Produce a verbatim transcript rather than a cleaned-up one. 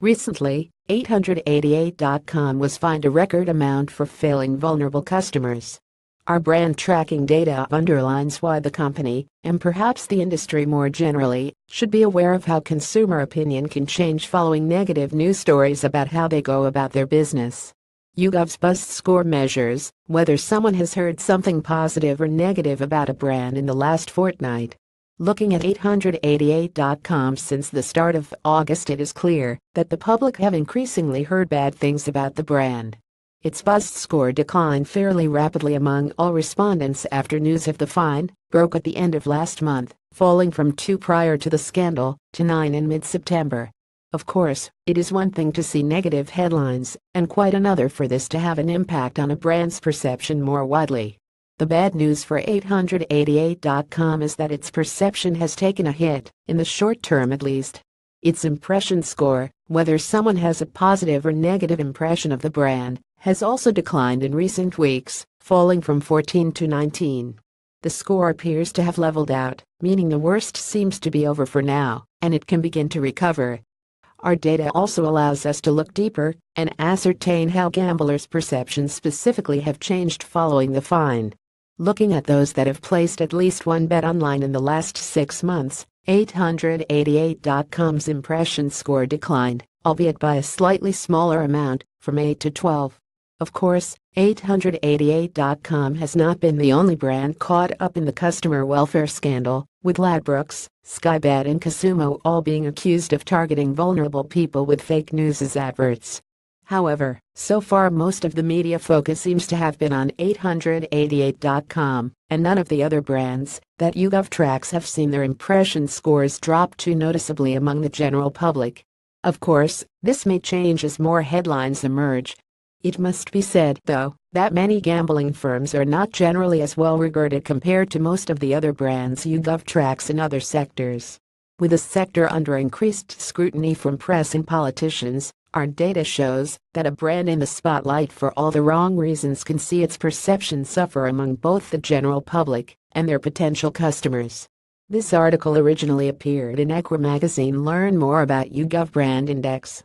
Recently, eight eight eight dot com was fined a record amount for failing vulnerable customers. Our brand tracking data underlines why the company, and perhaps the industry more generally, should be aware of how consumer opinion can change following negative news stories about how they go about their business. YouGov's Buzz Score measures whether someone has heard something positive or negative about a brand in the last fortnight. Looking at eight eight eight dot com since the start of August, it is clear that the public have increasingly heard bad things about the brand. Its Buzz Score declined fairly rapidly among all respondents after news of the fine broke at the end of last month, falling from two prior to the scandal to nine in mid-September. Of course, it is one thing to see negative headlines, and quite another for this to have an impact on a brand's perception more widely. The bad news for eight eight eight dot com is that its perception has taken a hit, in the short term at least. Its impression score, whether someone has a positive or negative impression of the brand, has also declined in recent weeks, falling from fourteen to nineteen. The score appears to have leveled out, meaning the worst seems to be over for now, and it can begin to recover. Our data also allows us to look deeper and ascertain how gamblers' perceptions specifically have changed following the fine. Looking at those that have placed at least one bet online in the last six months, eight eight eight dot com's impression score declined, albeit by a slightly smaller amount, from eight to twelve. Of course, eight eight eight dot com has not been the only brand caught up in the customer welfare scandal, with Ladbrokes, SkyBet and Casumo all being accused of targeting vulnerable people with fake news as adverts. However, so far most of the media focus seems to have been on eight eight eight dot com, and none of the other brands that YouGov tracks have seen their impression scores drop too noticeably among the general public. Of course, this may change as more headlines emerge. It must be said, though, that many gambling firms are not generally as well regarded compared to most of the other brands YouGov tracks in other sectors. With the sector under increased scrutiny from press and politicians, our data shows that a brand in the spotlight for all the wrong reasons can see its perception suffer among both the general public and their potential customers. This article originally appeared in Equi magazine. Learn more about YouGov Brand Index.